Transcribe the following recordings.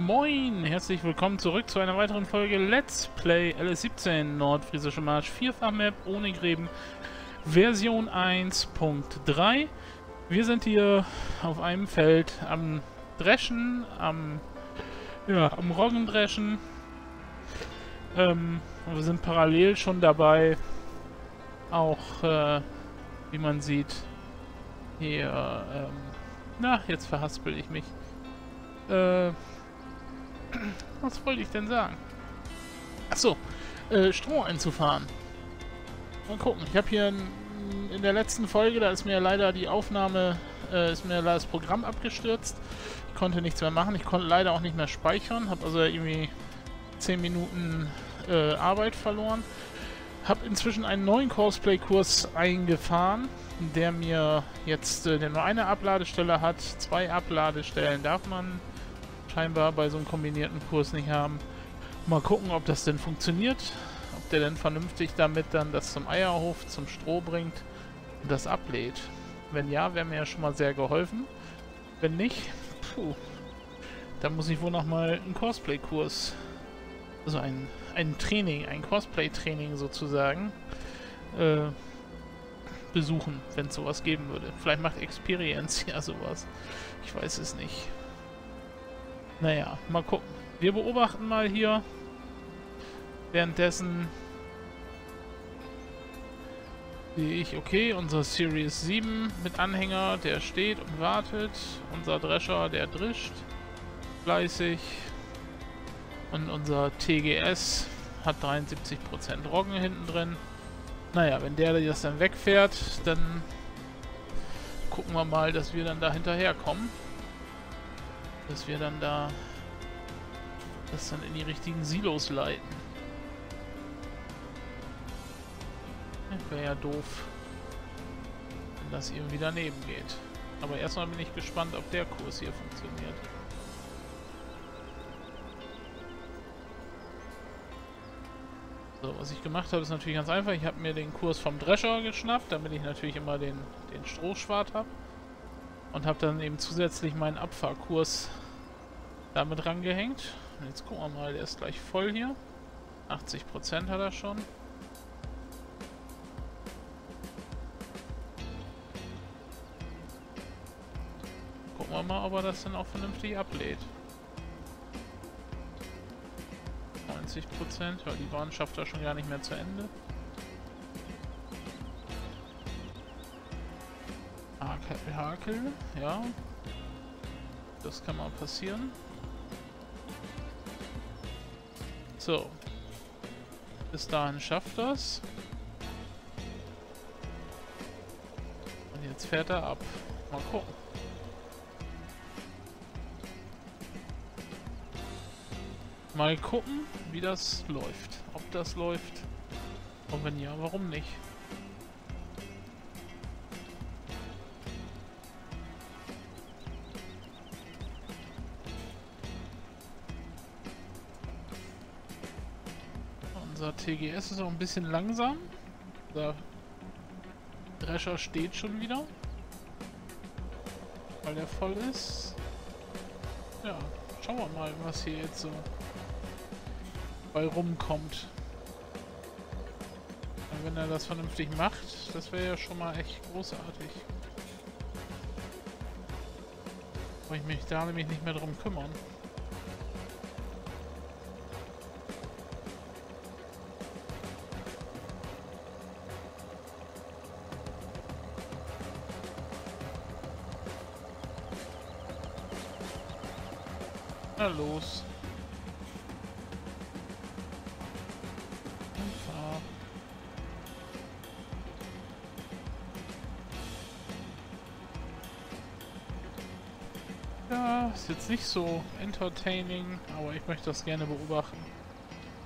Moin, herzlich willkommen zurück zu einer weiteren Folge Let's Play LS17 Nordfriesische Marsch 4-Fach-Map ohne Gräben Version 1.3. Wir sind hier auf einem Feld am Dreschen, am Roggendreschen. Wir sind parallel schon dabei, auch wie man sieht, hier, na, jetzt verhaspel ich mich. Was wollte ich denn sagen? Achso, Stroh einzufahren. Mal gucken, ich habe hier in der letzten Folge, da ist mir leider die Aufnahme, ist mir leider das Programm abgestürzt. Ich konnte nichts mehr machen, ich konnte leider auch nicht mehr speichern, habe also irgendwie 10 Minuten Arbeit verloren. Habe inzwischen einen neuen Courseplay-Kurs eingefahren, der mir jetzt, der nur eine Abladestelle hat, 2 Abladestellen darf man scheinbar bei so einem kombinierten Kurs nicht haben. Mal gucken, ob das denn funktioniert, ob der denn vernünftig damit dann das zum Eierhof, zum Stroh bringt und das ablädt. Wenn ja, wäre mir ja schon mal sehr geholfen. Wenn nicht, puh, dann muss ich wohl nochmal einen Courseplay-Kurs, also ein Training, ein Courseplay-Training sozusagen, besuchen, wenn es sowas geben würde. Vielleicht macht Experience ja sowas. Ich weiß es nicht. Naja, mal gucken. Wir beobachten mal hier währenddessen. Sehe ich, okay, unser Series 7 mit Anhänger, der steht und wartet. Unser Drescher, der drischt fleißig. Und unser TGS hat 73% Roggen hinten drin. Naja, wenn der das dann wegfährt, dann gucken wir mal, dass wir dann da hinterherkommen. Dass wir dann da das dann in die richtigen Silos leiten. Wäre ja doof, wenn das irgendwie daneben geht. Aber erstmal bin ich gespannt, ob der Kurs hier funktioniert. So, was ich gemacht habe, ist natürlich ganz einfach. Ich habe mir den Kurs vom Drescher geschnappt, damit ich natürlich immer den Strohschwart habe. Und habe dann eben zusätzlich meinen Abfahrkurs damit rangehängt. Und jetzt gucken wir mal, der ist gleich voll hier. 80% hat er schon. Gucken wir mal, ob er das dann auch vernünftig ablädt. 90%, weil die Bahn schafft er schon gar nicht mehr zu Ende. Hakel, ja. Das kann mal passieren. So. Bis dahin schafft das. Und jetzt fährt er ab. Mal gucken. Mal gucken, wie das läuft. Ob das läuft. Und wenn ja, warum nicht? Unser TGS ist auch ein bisschen langsam. Der Drescher steht schon wieder, weil der voll ist. Ja, schauen wir mal, was hier jetzt so bei rumkommt. Und wenn er das vernünftig macht, das wäre ja schon mal echt großartig. Brauche ich mich da nämlich nicht mehr drum kümmern. Na los. Und fahr. Ja, ist jetzt nicht so entertaining, aber ich möchte das gerne beobachten,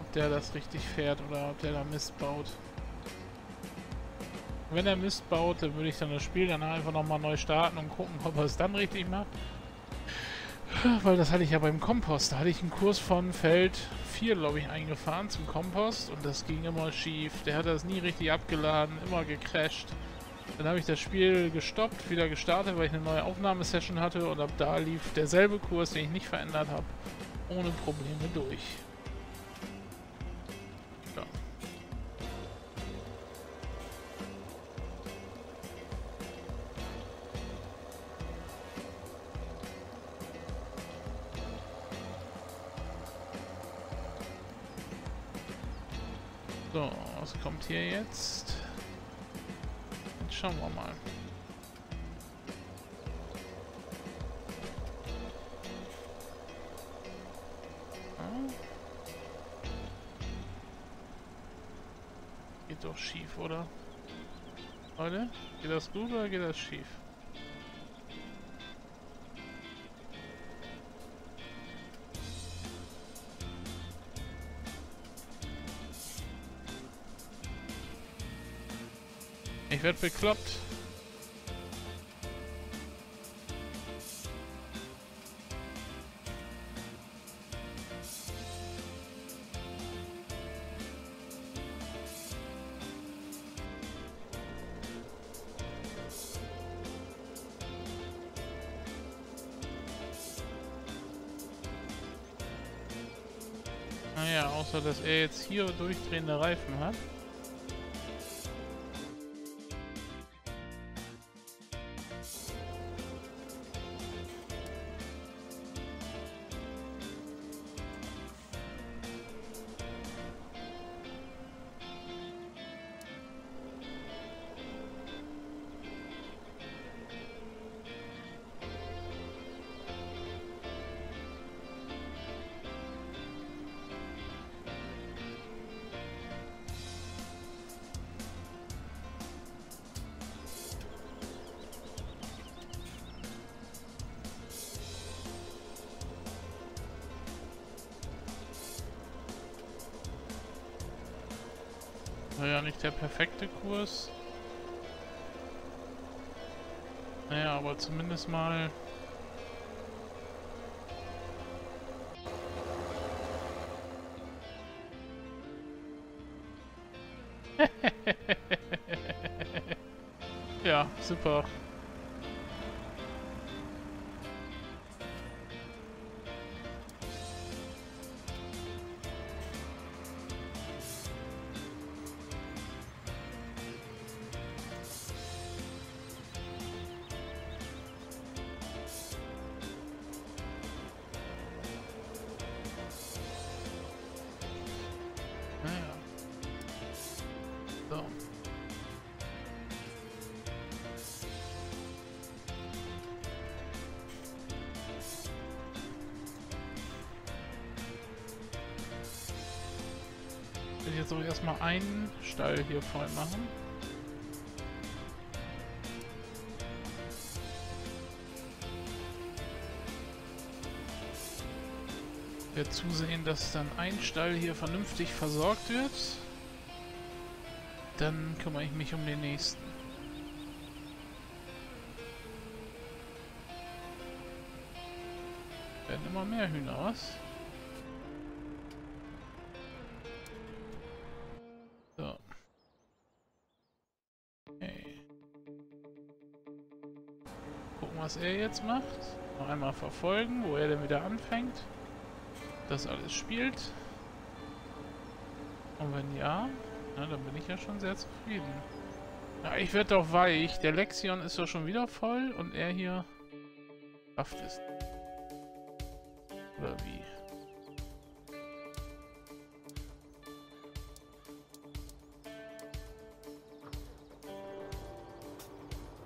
ob der das richtig fährt oder ob der da Mist baut. Wenn er Mist baut, dann würde ich dann das Spiel danach einfach nochmal neu starten und gucken, ob er es dann richtig macht. Weil das hatte ich ja beim Kompost. Da hatte ich einen Kurs von Feld 4, glaube ich, eingefahren zum Kompost. Und das ging immer schief. Der hat das nie richtig abgeladen, immer gecrasht. Dann habe ich das Spiel gestoppt, wieder gestartet, weil ich eine neue Aufnahmesession hatte. Und ab da lief derselbe Kurs, den ich nicht verändert habe. ohne Probleme durch. Ja. So, was kommt hier jetzt? Jetzt schauen wir mal. Geht doch schief, oder? Leute, geht das gut oder geht das schief? Ich werde bekloppt. Naja, außer dass er jetzt hier durchdrehende Reifen hat. Ja, nicht der perfekte Kurs. Naja, aber zumindest mal... Ja, super. Ich will jetzt auch erstmal einen Stall hier voll machen. Ich werde zusehen, dass dann ein Stall hier vernünftig versorgt wird. Dann kümmere ich mich um den nächsten. Werden immer mehr Hühner, was? So. Okay. Gucken, was er jetzt macht. Noch einmal verfolgen, wo er denn wieder anfängt. Das alles spielt. Und wenn ja... Na, dann bin ich ja schon sehr zufrieden. Ja, ich werde doch weich. Der Lexion ist doch schon wieder voll und er hier schafft es. Oder wie?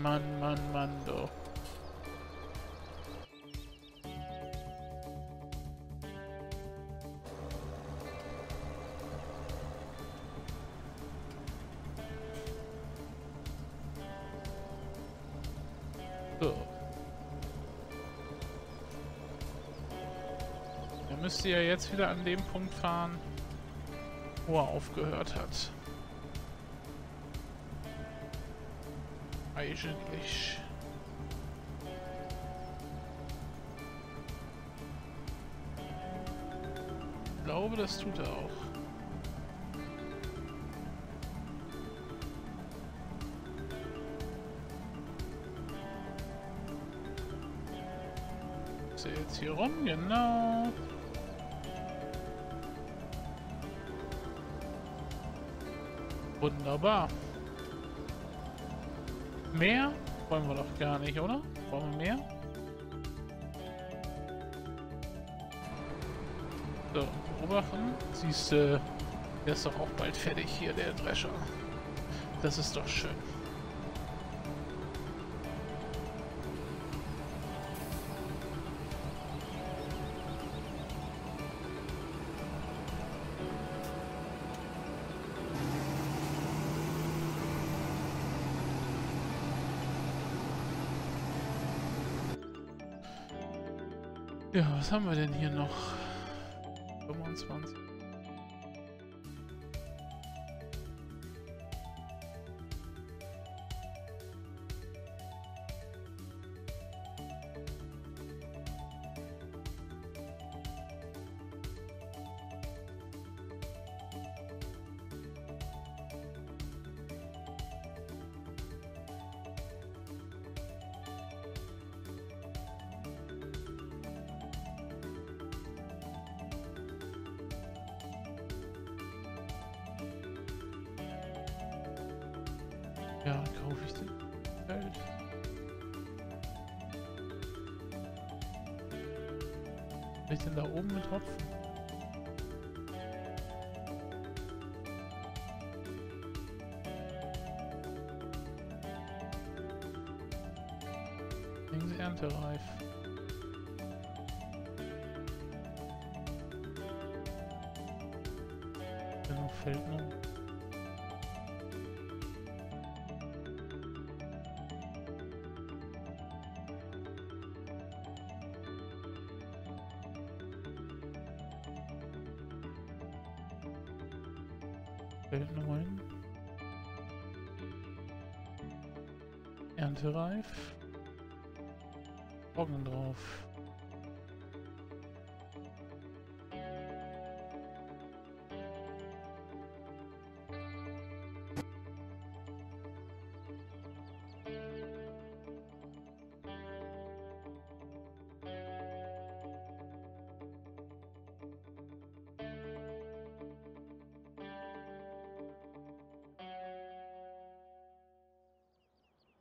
Mann, Mann, Mann, doch. Müsste ja jetzt wieder an dem Punkt fahren, wo er aufgehört hat. Eigentlich. Ich glaube, das tut er auch. Ist er jetzt hier rum? Genau. Wunderbar. Mehr wollen wir doch gar nicht, oder? Brauchen wir mehr? So, beobachten. Siehst du, der ist doch auch bald fertig hier, der Drescher. Das ist doch schön. Ja, was haben wir denn hier noch? 25. Ja, kaufe ich den Geld. Kann ich denn da oben mit Hopfen? Links erntereif. Genau, fällt noch. Erntereif. Augen drauf.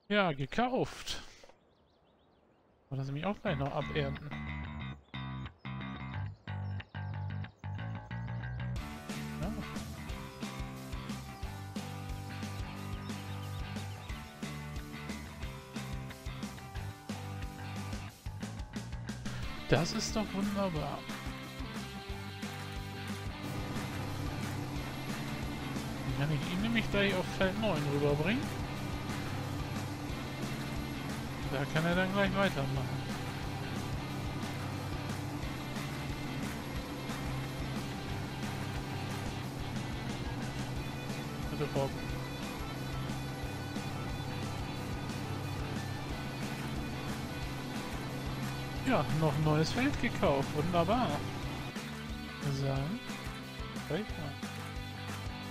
Ja, gekauft. Wollte sie mich auch gleich noch abernten. Ja. Das ist doch wunderbar. Kann ich ihn nämlich gleich auf Feld 9 rüberbringen? Da kann er dann gleich weitermachen. Bitte Bob. Ja, noch ein neues Feld gekauft. Wunderbar. Sagen.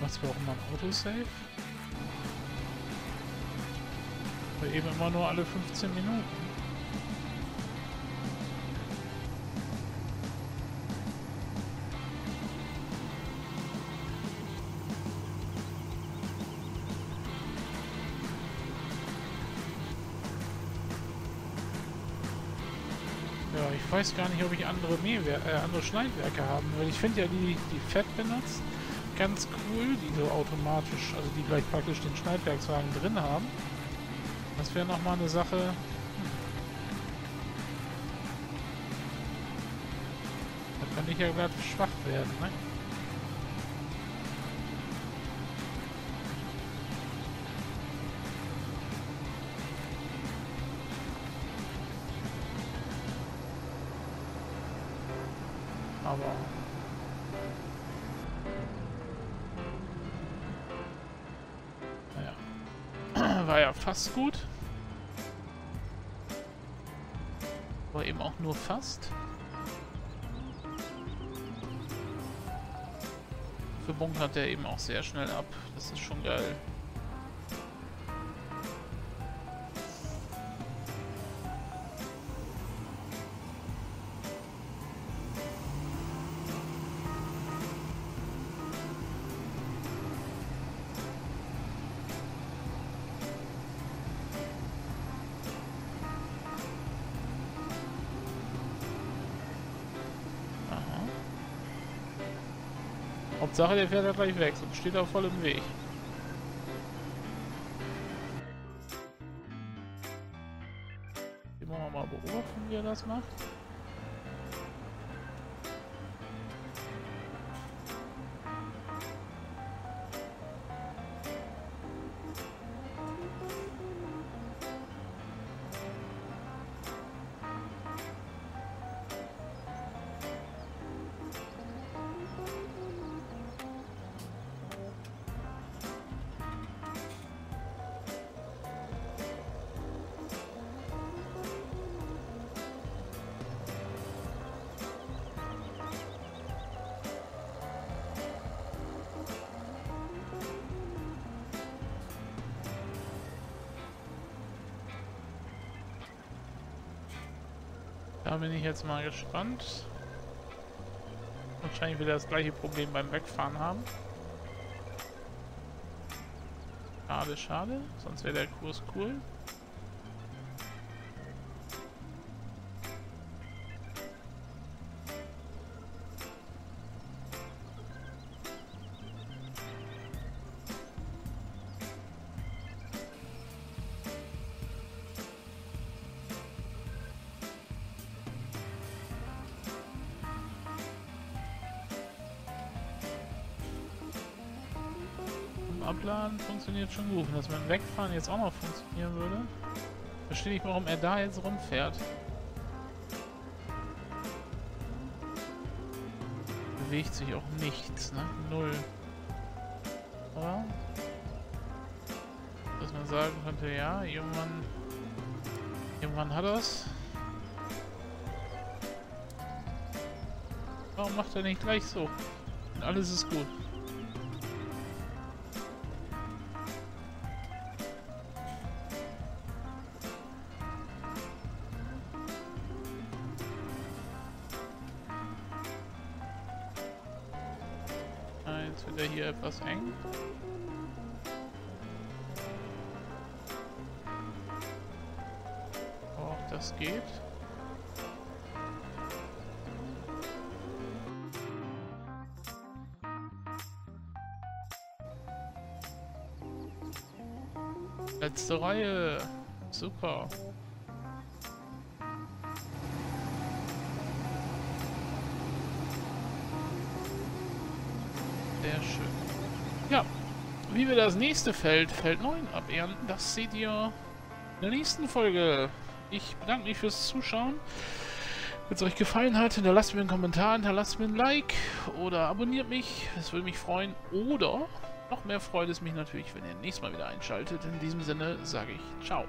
Was brauchen wir? Ein Autosave? Eben immer nur alle 15 Minuten. Ja, ich weiß gar nicht, ob ich andere Schneidwerke haben will. Ich finde ja die Fett benutzt ganz cool, die so automatisch, also die gleich praktisch den Schneidwerkswagen drin haben. Das wäre nochmal eine Sache. Da kann ich ja gerade schwach werden, ne? Aber... naja. War ja fast gut. Aber eben auch nur fast. Für bunkert er eben auch sehr schnell ab. Das ist schon geil. Hauptsache, der fährt ja gleich weg. So steht er voll im Weg. Immer noch mal beobachten, wie er das macht. Da bin ich jetzt mal gespannt. Wahrscheinlich wird er das gleiche Problem beim Wegfahren haben. Schade, schade. Sonst wäre der Kurs cool. Abladen funktioniert schon gut. Und dass beim Wegfahren jetzt auch noch funktionieren würde, verstehe ich, warum er da jetzt rumfährt. Bewegt sich auch nichts, ne? Null. Oder? Dass man sagen könnte, ja, irgendwann hat er's. Warum macht er nicht gleich so? Und alles ist gut. Jetzt wird er hier etwas eng. Oh, das geht. Letzte Reihe. Super. Sehr schön. Ja, wie wir das nächste Feld 9 abernten, das seht ihr in der nächsten Folge. Ich bedanke mich fürs Zuschauen. Wenn es euch gefallen hat, hinterlasst mir einen Kommentar, hinterlasst mir ein Like oder abonniert mich. Das würde mich freuen. Oder noch mehr freut es mich natürlich, wenn ihr nächstes Mal wieder einschaltet. In diesem Sinne sage ich ciao.